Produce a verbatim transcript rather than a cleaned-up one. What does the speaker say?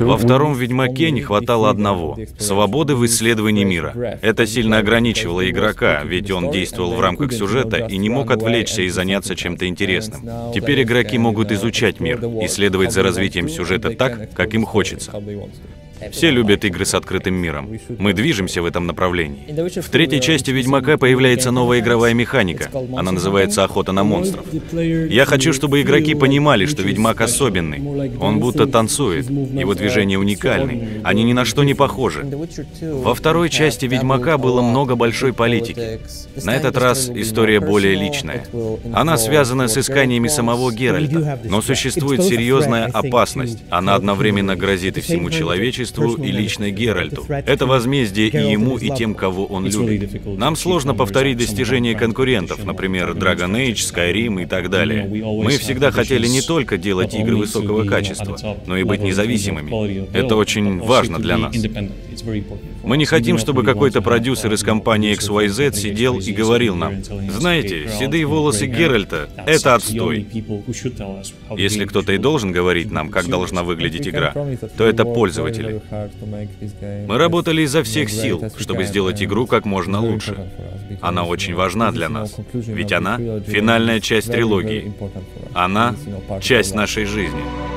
Во втором «Ведьмаке» не хватало одного — свободы в исследовании мира. Это сильно ограничивало игрока, ведь он действовал в рамках сюжета и не мог отвлечься и заняться чем-то интересным. Теперь игроки могут изучать мир и следовать за развитием сюжета так, как им хочется. Все любят игры с открытым миром. Мы движемся в этом направлении. В третьей части «Ведьмака» появляется новая игровая механика. Она называется «Охота на монстров». Я хочу, чтобы игроки понимали, что Ведьмак особенный. Он будто танцует, его движения уникальны, они ни на что не похожи. Во второй части «Ведьмака» было много большой политики. На этот раз история более личная. Она связана с исканиями самого Геральта, но существует серьезная опасность. Она одновременно грозит и всему человечеству, и лично Геральту. Это возмездие и ему, и тем, кого он любит. Нам сложно повторить достижения конкурентов, например, Dragon Age, Skyrim и так далее. Мы всегда хотели не только делать игры высокого качества, но и быть независимыми. Это очень важно для нас. Мы не хотим, чтобы какой-то продюсер из компании икс уай зет сидел и говорил нам: знаете, седые волосы Геральта — это отстой. Если кто-то и должен говорить нам, как должна выглядеть игра, то это пользователь. Мы работали изо всех сил, чтобы сделать игру как можно лучше. Она очень важна для нас, ведь она — финальная часть трилогии. Она — часть нашей жизни.